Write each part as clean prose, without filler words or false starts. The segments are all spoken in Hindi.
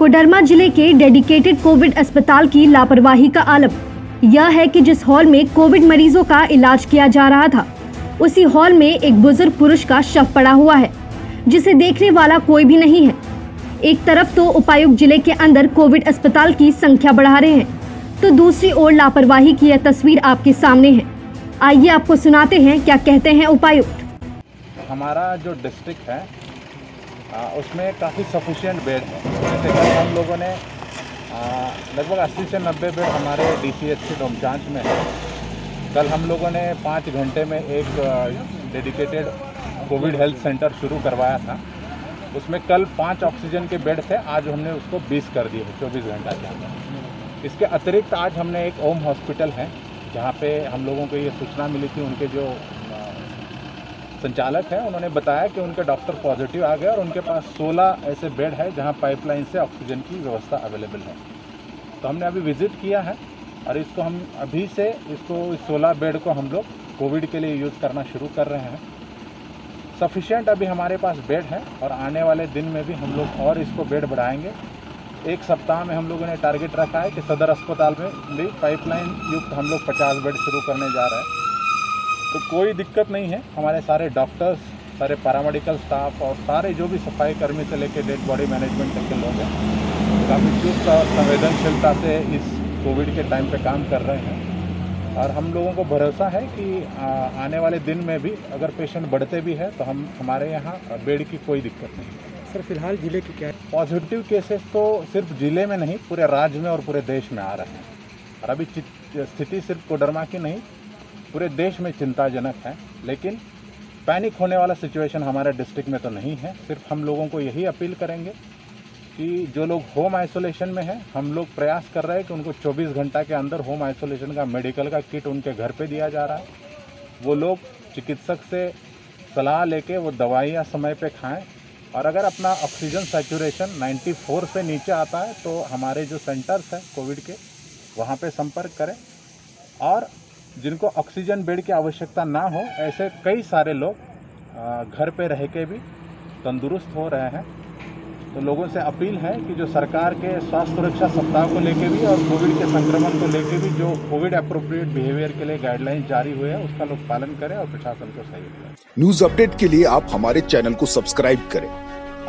कोडरमा जिले के डेडिकेटेड कोविड अस्पताल की लापरवाही का आलम यह है कि जिस हॉल में कोविड मरीजों का इलाज किया जा रहा था, उसी हॉल में एक बुजुर्ग पुरुष का शव पड़ा हुआ है, जिसे देखने वाला कोई भी नहीं है। एक तरफ तो उपायुक्त जिले के अंदर कोविड अस्पताल की संख्या बढ़ा रहे हैं, तो दूसरी ओर लापरवाही की यह तस्वीर आपके सामने है। आइए आपको सुनाते हैं क्या कहते हैं उपायुक्त। हमारा जो डिस्ट्रिक्ट है उसमें काफ़ी सफिशिएंट बेड है। जैसे कि हम लोगों ने लगभग 80 से 90 बेड हमारे DCHC डोमचांच में है। कल हम लोगों ने 5 घंटे में एक डेडिकेटेड कोविड हेल्थ सेंटर शुरू करवाया था। उसमें कल 5 ऑक्सीजन के बेड थे, आज हमने उसको 20 कर दिए 24 घंटा के अंदर। इसके अतिरिक्त आज हमने एक ओम हॉस्पिटल है जहाँ पे हम लोगों को ये सूचना मिली थी। उनके जो संचालक हैं उन्होंने बताया कि उनके डॉक्टर पॉजिटिव आ गए और उनके पास 16 ऐसे बेड है जहां पाइपलाइन से ऑक्सीजन की व्यवस्था अवेलेबल है। तो हमने अभी विज़िट किया है और इसको हम अभी से इसको 16 बेड को हम लोग कोविड के लिए यूज़ करना शुरू कर रहे हैं। सफिशिएंट अभी हमारे पास बेड है और आने वाले दिन में भी हम लोग और इसको बेड बढ़ाएँगे। एक सप्ताह में हम लोगों ने टारगेट रखा है कि सदर अस्पताल में भी पाइपलाइन युक्त हम लोग 50 बेड शुरू करने जा रहे हैं। तो कोई दिक्कत नहीं है, हमारे सारे डॉक्टर्स, सारे पैरामेडिकल स्टाफ और सारे जो भी सफाई कर्मी से लेकर डेड बॉडी मैनेजमेंट तक के लोग हैं काफ़ी चुस्त और संवेदनशीलता से इस कोविड के टाइम पे काम कर रहे हैं। और हम लोगों को भरोसा है कि आने वाले दिन में भी अगर पेशेंट बढ़ते भी हैं तो हमारे यहाँ बेड की कोई दिक्कत नहीं है। सर फिलहाल जिले की क्या पॉजिटिव केसेस तो सिर्फ जिले में नहीं, पूरे राज्य में और पूरे देश में आ रहे हैं। और अभी स्थिति सिर्फ कोडरमा की नहीं, पूरे देश में चिंताजनक है। लेकिन पैनिक होने वाला सिचुएशन हमारे डिस्ट्रिक्ट में तो नहीं है। सिर्फ हम लोगों को यही अपील करेंगे कि जो लोग होम आइसोलेशन में हैं, हम लोग प्रयास कर रहे हैं कि उनको 24 घंटा के अंदर होम आइसोलेशन का मेडिकल का किट उनके घर पे दिया जा रहा है। वो लोग चिकित्सक से सलाह लेके वो दवाइयाँ समय पर खाएँ। और अगर अपना ऑक्सीजन सैचुरेशन 94 से नीचे आता है तो हमारे जो सेंटर्स हैं कोविड के वहाँ पर संपर्क करें। और जिनको ऑक्सीजन बेड की आवश्यकता ना हो, ऐसे कई सारे लोग घर पे रह के भी तंदुरुस्त हो रहे हैं। तो लोगों से अपील है कि जो सरकार के स्वास्थ्य सुरक्षा सप्ताह को लेके भी और कोविड के संक्रमण को लेके भी जो कोविड एप्रोप्रिएट बिहेवियर के लिए गाइडलाइन जारी हुए हैं उसका लोग पालन करें और प्रशासन को सहयोग करें। न्यूज अपडेट के लिए आप हमारे चैनल को सब्सक्राइब करें।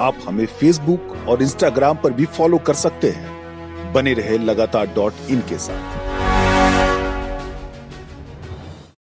आप हमें फेसबुक और इंस्टाग्राम पर भी फॉलो कर सकते हैं। बने रहे लगातार .in के साथ।